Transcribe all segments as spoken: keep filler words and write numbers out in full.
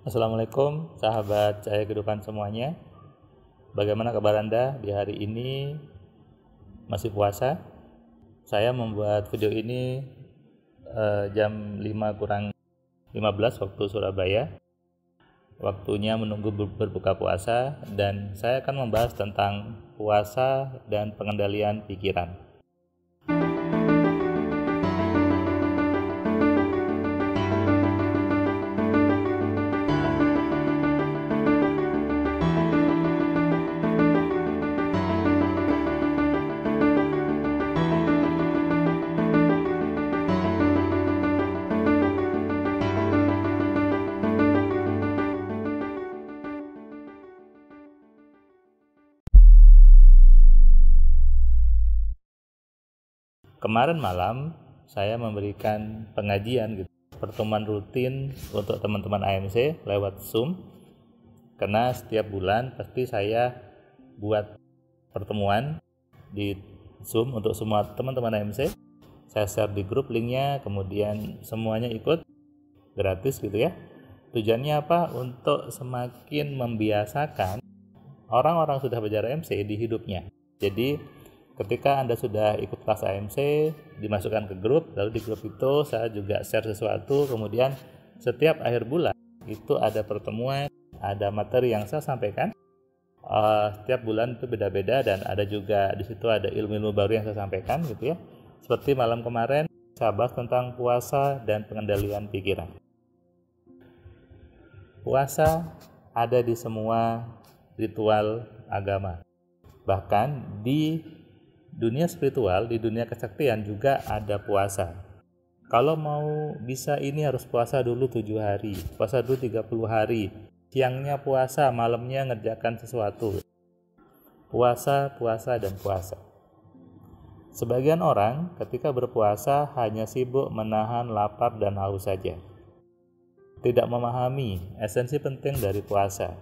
Assalamualaikum sahabat Cahaya Kehidupan semuanya. Bagaimana kabar Anda di hari ini? Masih puasa? Saya membuat video ini eh, jam lima kurang lima belas waktu Surabaya. Waktunya menunggu berbuka puasa dan saya akan membahas tentang puasa dan pengendalian pikiran. Kemarin malam saya memberikan pengajian gitu, pertemuan rutin untuk teman-teman A M C lewat Zoom. Karena setiap bulan pasti saya buat pertemuan di Zoom untuk semua teman-teman A M C. Saya share di grup linknya, kemudian semuanya ikut gratis gitu ya. Tujuannya apa? Untuk semakin membiasakan orang-orang sudah belajar A M C di hidupnya. Jadi ketika Anda sudah ikut kelas A M C, dimasukkan ke grup, lalu di grup itu saya juga share sesuatu, kemudian setiap akhir bulan itu ada pertemuan, ada materi yang saya sampaikan. Uh, setiap bulan itu beda-beda dan ada juga di situ ada ilmu-ilmu baru yang saya sampaikan gitu ya. Seperti malam kemarin saya bahas tentang puasa dan pengendalian pikiran. Puasa ada di semua ritual agama. Bahkan di dunia spiritual, di dunia kesaktian juga ada puasa. Kalau mau bisa ini harus puasa dulu tujuh hari, puasa dulu tiga puluh hari, siangnya puasa, malamnya ngerjakan sesuatu. Puasa, puasa, dan puasa. Sebagian orang ketika berpuasa hanya sibuk menahan lapar dan haus saja, tidak memahami esensi penting dari puasa.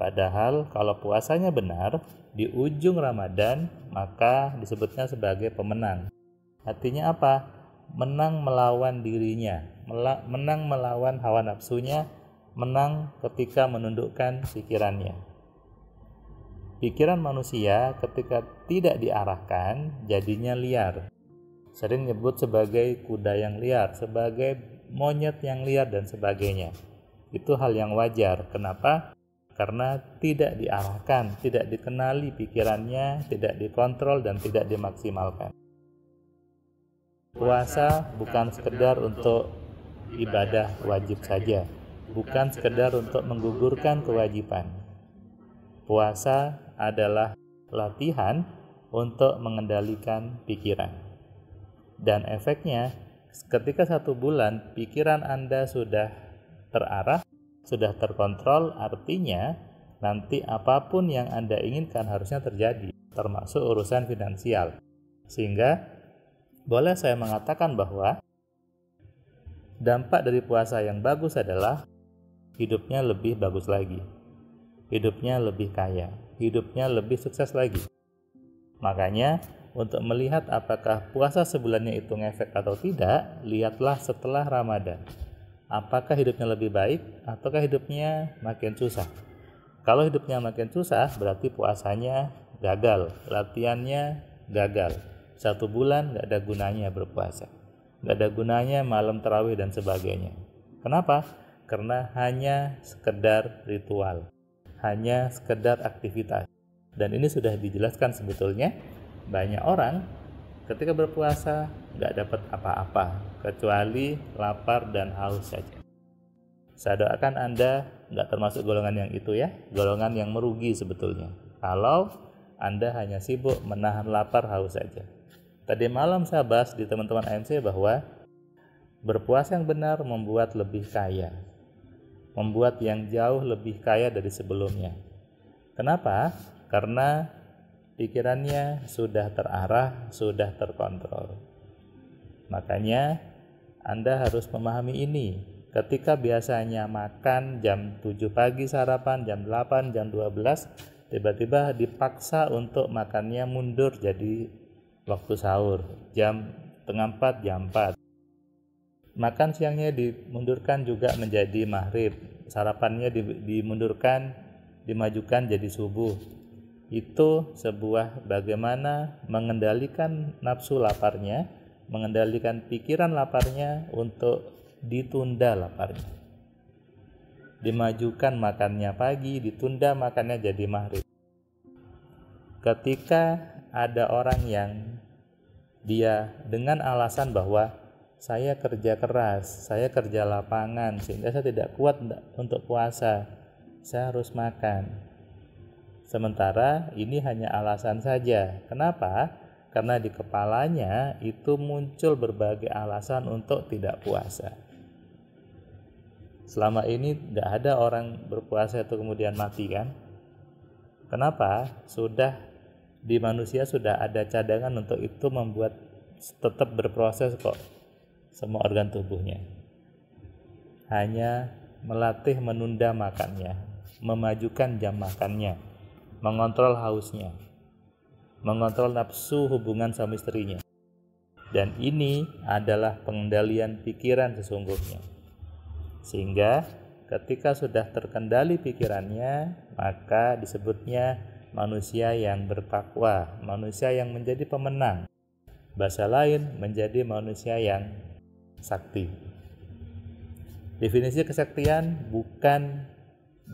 Padahal kalau puasanya benar, di ujung Ramadan, maka disebutnya sebagai pemenang. Artinya apa? Menang melawan dirinya, mela- menang melawan hawa nafsunya, menang ketika menundukkan pikirannya. Pikiran manusia ketika tidak diarahkan, jadinya liar. Sering nyebut sebagai kuda yang liar, sebagai monyet yang liar, dan sebagainya. Itu hal yang wajar. Kenapa? Karena tidak diarahkan, tidak dikenali pikirannya, tidak dikontrol, dan tidak dimaksimalkan. Puasa bukan sekedar untuk ibadah wajib saja, bukan sekedar untuk menggugurkan kewajiban. Puasa adalah latihan untuk mengendalikan pikiran. Dan efeknya, ketika satu bulan pikiran Anda sudah terarah, sudah terkontrol, artinya nanti apapun yang Anda inginkan harusnya terjadi, termasuk urusan finansial. Sehingga boleh saya mengatakan bahwa dampak dari puasa yang bagus adalah hidupnya lebih bagus lagi, hidupnya lebih kaya, hidupnya lebih sukses lagi. Makanya untuk melihat apakah puasa sebulannya itu ngefek atau tidak, lihatlah setelah Ramadan. Apakah hidupnya lebih baik ataukah hidupnya makin susah? Kalau hidupnya makin susah, berarti puasanya gagal, latihannya gagal. Satu bulan nggak ada gunanya berpuasa, nggak ada gunanya malam tarawih dan sebagainya. Kenapa? Karena hanya sekedar ritual, hanya sekedar aktivitas. Dan ini sudah dijelaskan sebetulnya, banyak orang ketika berpuasa nggak dapat apa-apa kecuali lapar dan haus saja. Saya doakan Anda nggak termasuk golongan yang itu ya, golongan yang merugi sebetulnya kalau Anda hanya sibuk menahan lapar haus saja. Tadi malam saya bahas di teman-teman A M C bahwa berpuasa yang benar membuat lebih kaya, membuat yang jauh lebih kaya dari sebelumnya. Kenapa? Karena pikirannya sudah terarah, sudah terkontrol. Makanya Anda harus memahami ini. Ketika biasanya makan jam tujuh pagi sarapan, jam delapan, jam dua belas, tiba-tiba dipaksa untuk makannya mundur jadi waktu sahur, jam tengah empat, jam empat. Makan siangnya dimundurkan juga menjadi maghrib, sarapannya dimundurkan, dimajukan jadi subuh. Itu sebuah bagaimana mengendalikan nafsu laparnya, mengendalikan pikiran laparnya untuk ditunda laparnya. Dimajukan makannya pagi, ditunda makannya jadi maghrib. Ketika ada orang yang dia dengan alasan bahwa saya kerja keras, saya kerja lapangan, sehingga saya tidak kuat untuk puasa, saya harus makan. Sementara ini hanya alasan saja. Kenapa? Karena di kepalanya itu muncul berbagai alasan untuk tidak puasa. Selama ini tidak ada orang berpuasa itu kemudian mati, kan? Kenapa? Sudah di manusia sudah ada cadangan untuk itu, membuat tetap berproses kok semua organ tubuhnya. Hanya melatih menunda makannya, memajukan jam makannya, mengontrol hausnya, mengontrol nafsu hubungan sama istrinya. Dan ini adalah pengendalian pikiran sesungguhnya. Sehingga ketika sudah terkendali pikirannya, maka disebutnya manusia yang bertakwa, manusia yang menjadi pemenang. Bahasa lain, menjadi manusia yang sakti. Definisi kesaktian bukan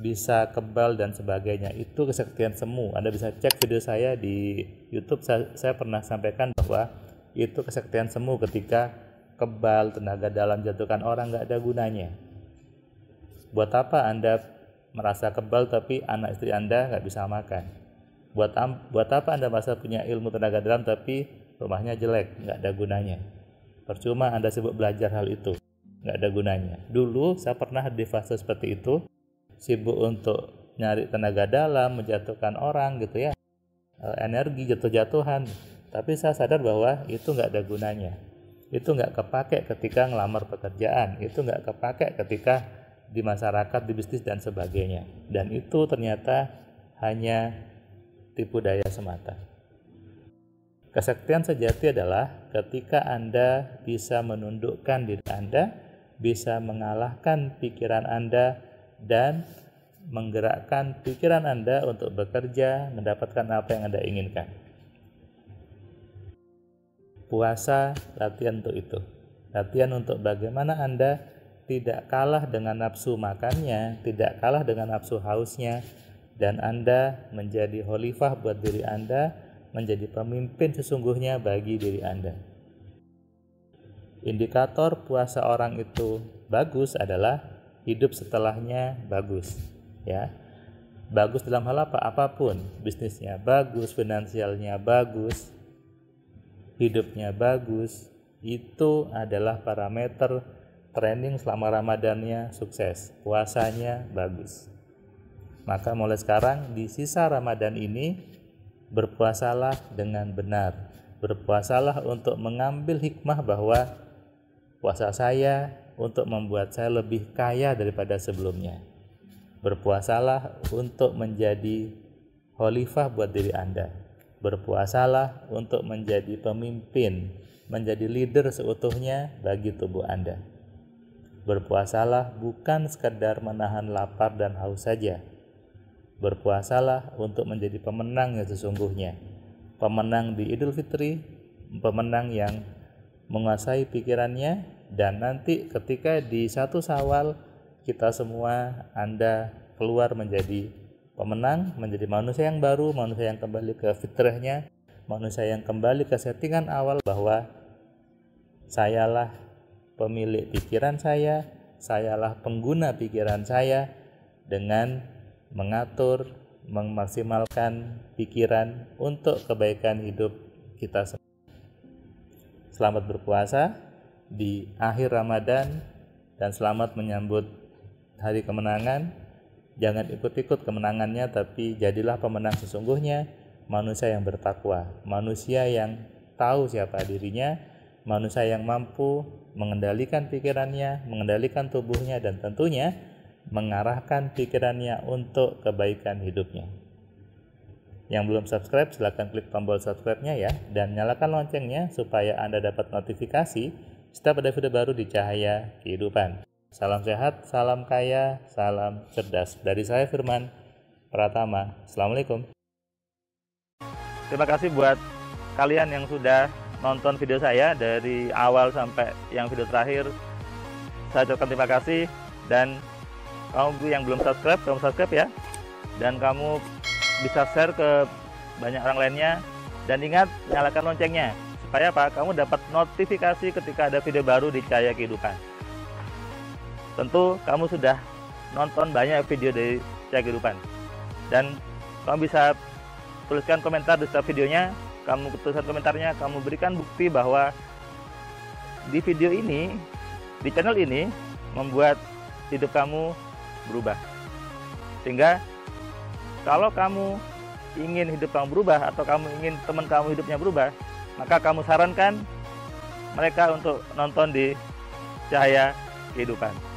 bisa kebal dan sebagainya. Itu kesaktian semu. Anda bisa cek video saya di YouTube. Saya, saya pernah sampaikan bahwa itu kesaktian semu, ketika kebal, tenaga dalam, jatuhkan orang, nggak ada gunanya. Buat apa Anda merasa kebal tapi anak istri Anda nggak bisa makan? Buat, buat apa Anda merasa punya ilmu tenaga dalam tapi rumahnya jelek? Nggak ada gunanya. Percuma Anda sibuk belajar hal itu, nggak ada gunanya. Dulu saya pernah di fase seperti itu, sibuk untuk nyari tenaga dalam, menjatuhkan orang gitu ya, energi jatuh-jatuhan. Tapi saya sadar bahwa itu nggak ada gunanya. Itu nggak kepake ketika ngelamar pekerjaan, itu nggak kepake ketika di masyarakat, di bisnis dan sebagainya. Dan itu ternyata hanya tipu daya semata. Kesaktian sejati adalah ketika Anda bisa menundukkan diri Anda, bisa mengalahkan pikiran Anda, dan menggerakkan pikiran Anda untuk bekerja, mendapatkan apa yang Anda inginkan. Puasa, latihan untuk itu. Latihan untuk bagaimana Anda tidak kalah dengan nafsu makannya, tidak kalah dengan nafsu hausnya, dan Anda menjadi khalifah buat diri Anda, menjadi pemimpin sesungguhnya bagi diri Anda. Indikator puasa orang itu bagus adalah hidup setelahnya bagus, ya. Bagus dalam hal apa? Apapun, bisnisnya bagus, finansialnya bagus, hidupnya bagus. Itu adalah parameter training selama Ramadannya sukses, puasanya bagus. Maka mulai sekarang di sisa Ramadan ini, berpuasalah dengan benar. Berpuasalah untuk mengambil hikmah bahwa puasa saya untuk membuat saya lebih kaya daripada sebelumnya. Berpuasalah untuk menjadi khalifah buat diri Anda. Berpuasalah untuk menjadi pemimpin, menjadi leader seutuhnya bagi tubuh Anda. Berpuasalah bukan sekedar menahan lapar dan haus saja. Berpuasalah untuk menjadi pemenang yang sesungguhnya. Pemenang di Idul Fitri, pemenang yang menguasai pikirannya, dan nanti ketika di satu Syawal kita semua, Anda keluar menjadi pemenang, menjadi manusia yang baru, manusia yang kembali ke fitrahnya, manusia yang kembali ke settingan awal bahwa sayalah pemilik pikiran saya, sayalah pengguna pikiran saya, dengan mengatur, memaksimalkan pikiran untuk kebaikan hidup kita semua. Selamat berpuasa di akhir Ramadan dan selamat menyambut hari kemenangan. Jangan ikut-ikut kemenangannya, tapi jadilah pemenang sesungguhnya, manusia yang bertakwa, manusia yang tahu siapa dirinya, manusia yang mampu mengendalikan pikirannya, mengendalikan tubuhnya, dan tentunya mengarahkan pikirannya untuk kebaikan hidupnya. Yang belum subscribe, silakan klik tombol subscribe-nya ya, dan nyalakan loncengnya supaya Anda dapat notifikasi setiap ada video baru di Cahaya Kehidupan. Salam sehat, salam kaya, salam cerdas. Dari saya Firman Pratama. Assalamualaikum. Terima kasih buat kalian yang sudah nonton video saya dari awal sampai yang video terakhir. Saya ucapkan terima kasih, dan kamu yang belum subscribe, kamu subscribe ya. Dan kamu bisa share ke banyak orang lainnya. Dan ingat, nyalakan loncengnya. Supaya apa? Kamu dapat notifikasi ketika ada video baru di Cahaya Kehidupan. Tentu kamu sudah nonton banyak video dari Cahaya Kehidupan. Dan kamu bisa tuliskan komentar di setiap videonya. Kamu tuliskan komentarnya, kamu berikan bukti bahwa di video ini, di channel ini, membuat hidup kamu berubah. Sehingga kalau kamu ingin hidup kamu berubah, atau kamu ingin teman kamu hidupnya berubah, maka kamu sarankan mereka untuk nonton di Cahaya Kehidupan.